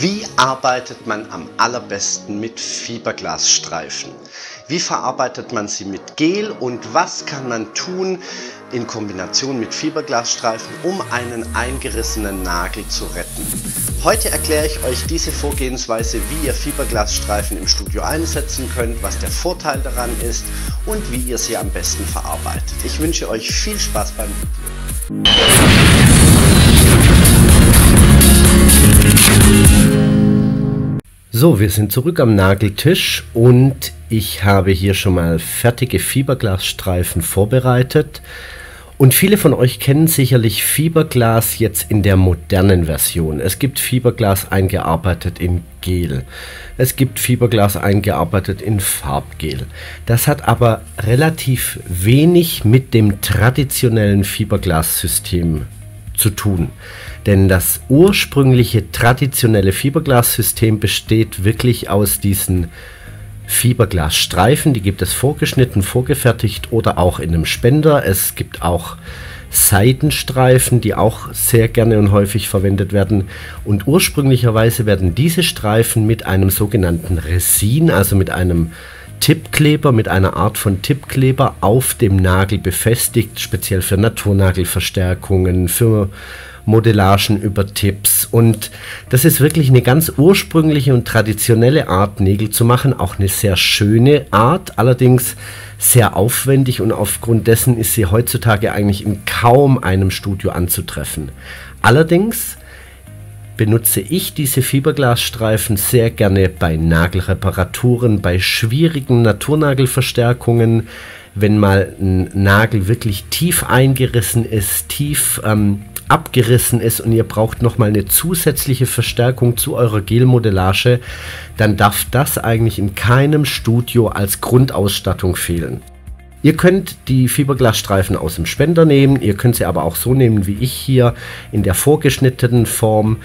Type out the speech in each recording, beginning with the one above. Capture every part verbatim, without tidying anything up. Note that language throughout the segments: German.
Wie arbeitet man am allerbesten mit Fiberglasstreifen? Wie verarbeitet man sie mit Gel und was kann man tun in Kombination mit Fiberglasstreifen, um einen eingerissenen Nagel zu retten? Heute erkläre ich euch diese Vorgehensweise, wie ihr Fiberglasstreifen im Studio einsetzen könnt, was der Vorteil daran ist und wie ihr sie am besten verarbeitet. Ich wünsche euch viel Spaß beim Video. So, wir sind zurück am Nageltisch und ich habe hier schon mal fertige Fiberglasstreifen vorbereitet. Und viele von euch kennen sicherlich Fiberglas jetzt in der modernen Version. Es gibt Fiberglas eingearbeitet in Gel. Es gibt Fiberglas eingearbeitet in Farbgel. Das hat aber relativ wenig mit dem traditionellen Fiberglassystem zu tun. zu tun. Denn das ursprüngliche traditionelle Fiberglassystem besteht wirklich aus diesen Fiberglasstreifen. Die gibt es vorgeschnitten, vorgefertigt oder auch in einem Spender. Es gibt auch Seidenstreifen, die auch sehr gerne und häufig verwendet werden. Und ursprünglicherweise werden diese Streifen mit einem sogenannten Resin, also mit einem Tippkleber, mit einer Art von Tippkleber auf dem Nagel befestigt, speziell für Naturnagelverstärkungen, für Modellagen über Tipps. Und das ist wirklich eine ganz ursprüngliche und traditionelle Art, Nägel zu machen, auch eine sehr schöne Art, allerdings sehr aufwendig, und aufgrund dessen ist sie heutzutage eigentlich in kaum einem Studio anzutreffen. Allerdings benutze ich diese Fiberglasstreifen sehr gerne bei Nagelreparaturen, bei schwierigen Naturnagelverstärkungen, wenn mal ein Nagel wirklich tief eingerissen ist, tief ähm, abgerissen ist und ihr braucht nochmal eine zusätzliche Verstärkung zu eurer Gelmodellage, dann darf das eigentlich in keinem Studio als Grundausstattung fehlen. Ihr könnt die Fiberglasstreifen aus dem Spender nehmen, ihr könnt sie aber auch so nehmen wie ich hier in der vorgeschnittenen Form.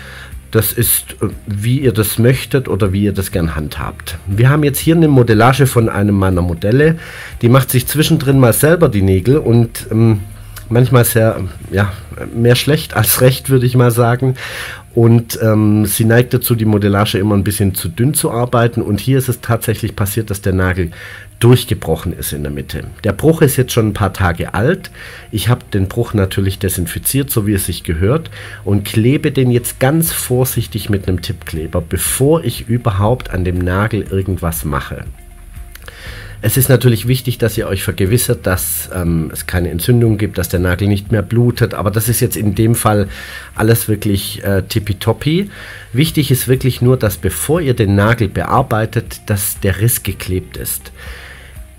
Das ist, wie ihr das möchtet oder wie ihr das gern handhabt. Wir haben jetzt hier eine Modellage von einem meiner Modelle. Die macht sich zwischendrin mal selber die Nägel und ähm, manchmal sehr, ja, mehr schlecht als recht, würde ich mal sagen. Und ähm, sie neigt dazu, die Modellage immer ein bisschen zu dünn zu arbeiten. Und hier ist es tatsächlich passiert, dass der Nagel durchgebrochen ist in der Mitte. Der Bruch ist jetzt schon ein paar Tage alt. Ich habe den Bruch natürlich desinfiziert, so wie es sich gehört, und klebe den jetzt ganz vorsichtig mit einem Tippkleber, bevor ich überhaupt an dem Nagel irgendwas mache. Es ist natürlich wichtig, dass ihr euch vergewissert, dass ähm, es keine Entzündung gibt, dass der Nagel nicht mehr blutet. Aber das ist jetzt in dem Fall alles wirklich äh, tippitoppi. Wichtig ist wirklich nur, dass bevor ihr den Nagel bearbeitet, dass der Riss geklebt ist.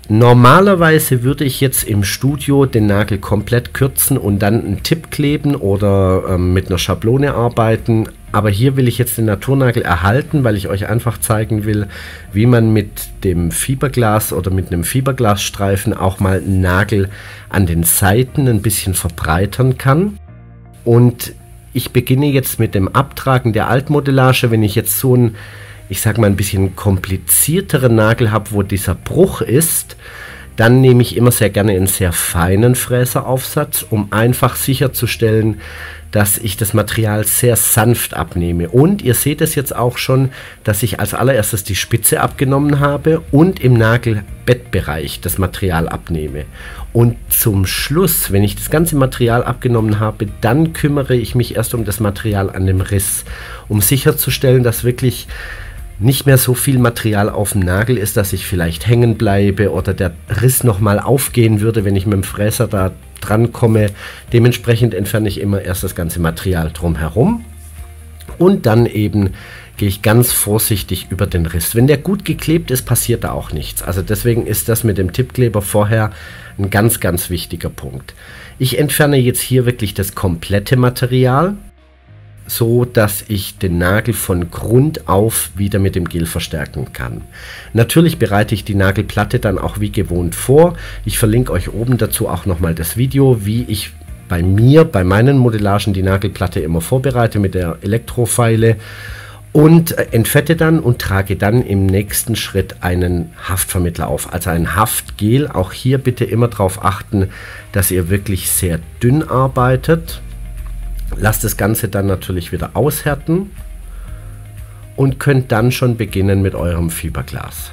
Normalerweise würde ich jetzt im Studio den Nagel komplett kürzen und dann einen Tipp kleben oder ähm, mit einer Schablone arbeiten. Aber hier will ich jetzt den Naturnagel erhalten, weil ich euch einfach zeigen will, wie man mit dem Fiberglas oder mit einem Fiberglasstreifen auch mal einen Nagel an den Seiten ein bisschen verbreitern kann. Und ich beginne jetzt mit dem Abtragen der Altmodellage. Wenn ich jetzt so einen, ich sag mal, ein bisschen komplizierteren Nagel habe, wo dieser Bruch ist, dann nehme ich immer sehr gerne einen sehr feinen Fräseraufsatz, um einfach sicherzustellen, dass ich das Material sehr sanft abnehme. Und ihr seht es jetzt auch schon, dass ich als allererstes die Spitze abgenommen habe und im Nagelbettbereich das Material abnehme. Und zum Schluss, wenn ich das ganze Material abgenommen habe, dann kümmere ich mich erst um das Material an dem Riss, um sicherzustellen, dass wirklich nicht mehr so viel Material auf dem Nagel ist, dass ich vielleicht hängen bleibe oder der Riss nochmal aufgehen würde, wenn ich mit dem Fräser da dran komme. Dementsprechend entferne ich immer erst das ganze Material drumherum und dann eben gehe ich ganz vorsichtig über den Riss. Wenn der gut geklebt ist, passiert da auch nichts. Also deswegen ist das mit dem Tippkleber vorher ein ganz, ganz wichtiger Punkt. Ich entferne jetzt hier wirklich das komplette Material, so dass ich den Nagel von Grund auf wieder mit dem Gel verstärken kann. Natürlich bereite ich die Nagelplatte dann auch wie gewohnt vor. Ich verlinke euch oben dazu auch nochmal das Video, wie ich bei mir, bei meinen Modellagen die Nagelplatte immer vorbereite mit der Elektrofeile, und entfette dann und trage dann im nächsten Schritt einen Haftvermittler auf, also ein Haftgel. Auch hier bitte immer darauf achten, dass ihr wirklich sehr dünn arbeitet. Lasst das Ganze dann natürlich wieder aushärten und könnt dann schon beginnen mit eurem Fiberglas.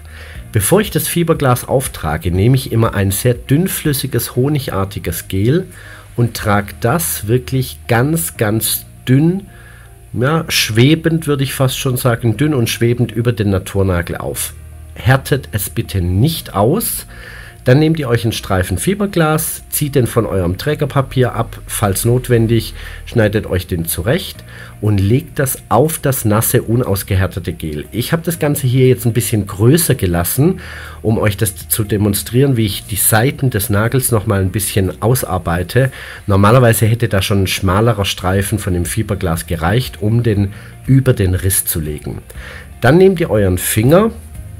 Bevor ich das Fiberglas auftrage, nehme ich immer ein sehr dünnflüssiges, honigartiges Gel und trage das wirklich ganz, ganz dünn, ja, schwebend würde ich fast schon sagen, dünn und schwebend über den Naturnagel auf. Härtet es bitte nicht aus. Dann nehmt ihr euch einen Streifen Fiberglas, zieht den von eurem Trägerpapier ab, falls notwendig, schneidet euch den zurecht und legt das auf das nasse, unausgehärtete Gel. Ich habe das Ganze hier jetzt ein bisschen größer gelassen, um euch das zu demonstrieren, wie ich die Seiten des Nagels nochmal ein bisschen ausarbeite. Normalerweise hätte da schon ein schmalerer Streifen von dem Fiberglas gereicht, um den über den Riss zu legen. Dann nehmt ihr euren Finger,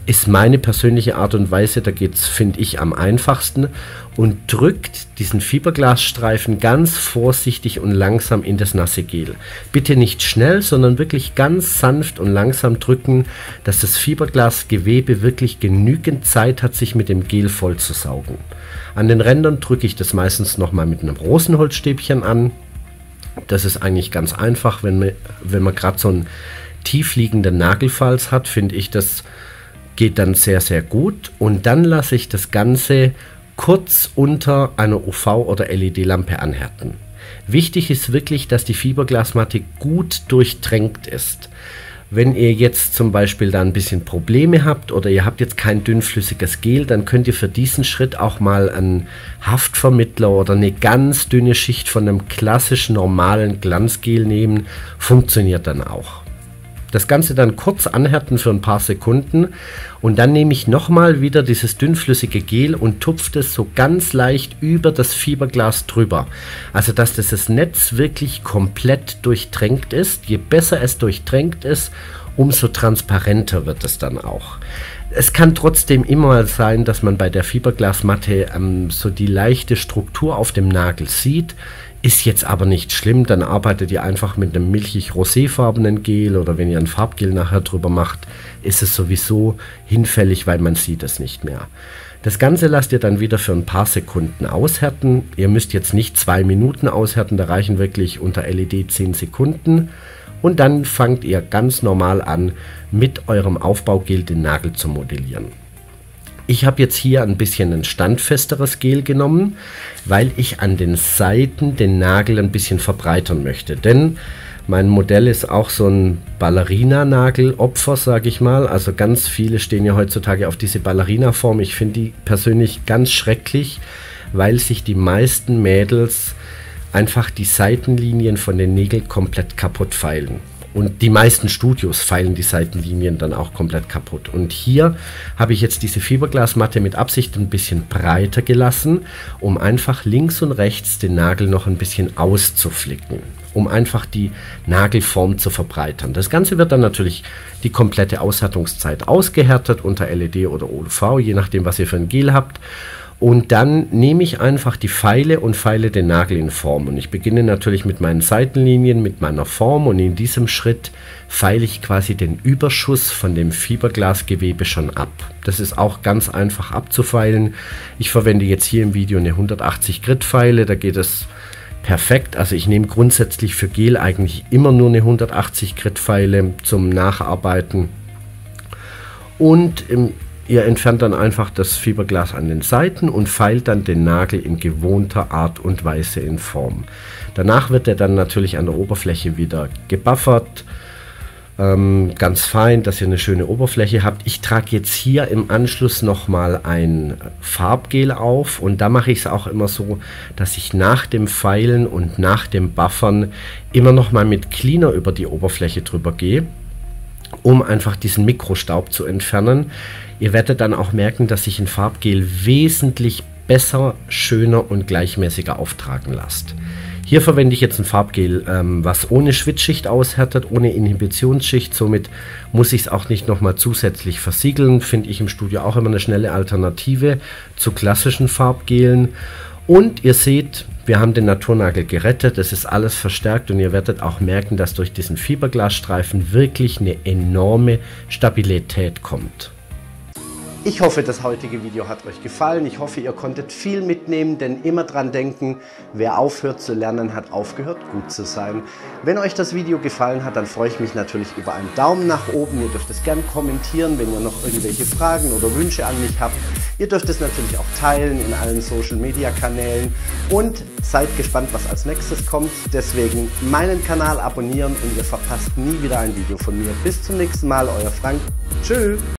ist meine persönliche Art und Weise, da geht es, finde ich, am einfachsten, und drückt diesen Fiberglasstreifen ganz vorsichtig und langsam in das nasse Gel. Bitte nicht schnell, sondern wirklich ganz sanft und langsam drücken, dass das Fiberglasgewebe wirklich genügend Zeit hat, sich mit dem Gel vollzusaugen. An den Rändern drücke ich das meistens nochmal mit einem Rosenholzstäbchen an. Das ist eigentlich ganz einfach, wenn man, wenn man gerade so einen tiefliegenden Nagelfalz hat, finde ich das geht dann sehr, sehr gut, und dann lasse ich das Ganze kurz unter einer U V- oder L E D-Lampe anhärten. Wichtig ist wirklich, dass die Fiberglasmatte gut durchtränkt ist. Wenn ihr jetzt zum Beispiel da ein bisschen Probleme habt oder ihr habt jetzt kein dünnflüssiges Gel, dann könnt ihr für diesen Schritt auch mal einen Haftvermittler oder eine ganz dünne Schicht von einem klassischen normalen Glanzgel nehmen. Funktioniert dann auch. Das Ganze dann kurz anhärten für ein paar Sekunden, und dann nehme ich nochmal wieder dieses dünnflüssige Gel und tupfe das so ganz leicht über das Fiberglas drüber. Also dass das Netz wirklich komplett durchtränkt ist. Je besser es durchtränkt ist, umso transparenter wird es dann auch. Es kann trotzdem immer sein, dass man bei der Fiberglasmatte ähm, so die leichte Struktur auf dem Nagel sieht. Ist jetzt aber nicht schlimm, dann arbeitet ihr einfach mit einem milchig-roséfarbenen Gel, oder wenn ihr ein Farbgel nachher drüber macht, ist es sowieso hinfällig, weil man sieht es nicht mehr. Das Ganze lasst ihr dann wieder für ein paar Sekunden aushärten. Ihr müsst jetzt nicht zwei Minuten aushärten, da reichen wirklich unter L E D zehn Sekunden. Und dann fangt ihr ganz normal an, mit eurem Aufbaugel den Nagel zu modellieren. Ich habe jetzt hier ein bisschen ein standfesteres Gel genommen, weil ich an den Seiten den Nagel ein bisschen verbreitern möchte. Denn mein Modell ist auch so ein Ballerina-Nagel-Opfer, sage ich mal. Also ganz viele stehen ja heutzutage auf diese Ballerina-Form. Ich finde die persönlich ganz schrecklich, weil sich die meisten Mädels einfach die Seitenlinien von den Nägeln komplett kaputt feilen. Und die meisten Studios feilen die Seitenlinien dann auch komplett kaputt. Und hier habe ich jetzt diese Fiberglasmatte mit Absicht ein bisschen breiter gelassen, um einfach links und rechts den Nagel noch ein bisschen auszuflicken, um einfach die Nagelform zu verbreitern. Das Ganze wird dann natürlich die komplette Aushärtungszeit ausgehärtet unter L E D oder U V, je nachdem, was ihr für ein Gel habt. Und dann nehme ich einfach die Pfeile und feile den Nagel in Form. Und ich beginne natürlich mit meinen Seitenlinien, mit meiner Form. Und in diesem Schritt feile ich quasi den Überschuss von dem Fiberglasgewebe schon ab. Das ist auch ganz einfach abzufeilen. Ich verwende jetzt hier im Video eine hundertachtzig Grit Feile. Da geht es perfekt. Also ich nehme grundsätzlich für Gel eigentlich immer nur eine hundertachtzig Grit Feile zum Nacharbeiten. Und im Ihr entfernt dann einfach das Fiberglas an den Seiten und feilt dann den Nagel in gewohnter Art und Weise in Form. Danach wird er dann natürlich an der Oberfläche wieder gebuffert, ähm, ganz fein, dass ihr eine schöne Oberfläche habt. Ich trage jetzt hier im Anschluss nochmal ein Farbgel auf, und da mache ich es auch immer so, dass ich nach dem Feilen und nach dem Buffern immer nochmal mit Cleaner über die Oberfläche drüber gehe, um einfach diesen Mikrostaub zu entfernen. Ihr werdet dann auch merken, dass sich ein Farbgel wesentlich besser, schöner und gleichmäßiger auftragen lässt. Hier verwende ich jetzt ein Farbgel, ähm, was ohne Schwitzschicht aushärtet, ohne Inhibitionsschicht. Somit muss ich es auch nicht nochmal zusätzlich versiegeln. Finde ich im Studio auch immer eine schnelle Alternative zu klassischen Farbgelen. Und ihr seht, wir haben den Naturnagel gerettet, es ist alles verstärkt, und ihr werdet auch merken, dass durch diesen Fiberglasstreifen wirklich eine enorme Stabilität kommt. Ich hoffe, das heutige Video hat euch gefallen. Ich hoffe, ihr konntet viel mitnehmen, denn immer dran denken, wer aufhört zu lernen, hat aufgehört, gut zu sein. Wenn euch das Video gefallen hat, dann freue ich mich natürlich über einen Daumen nach oben. Ihr dürft es gern kommentieren, wenn ihr noch irgendwelche Fragen oder Wünsche an mich habt. Ihr dürft es natürlich auch teilen in allen Social Media Kanälen und seid gespannt, was als nächstes kommt. Deswegen meinen Kanal abonnieren und ihr verpasst nie wieder ein Video von mir. Bis zum nächsten Mal, euer Frank. Tschüss!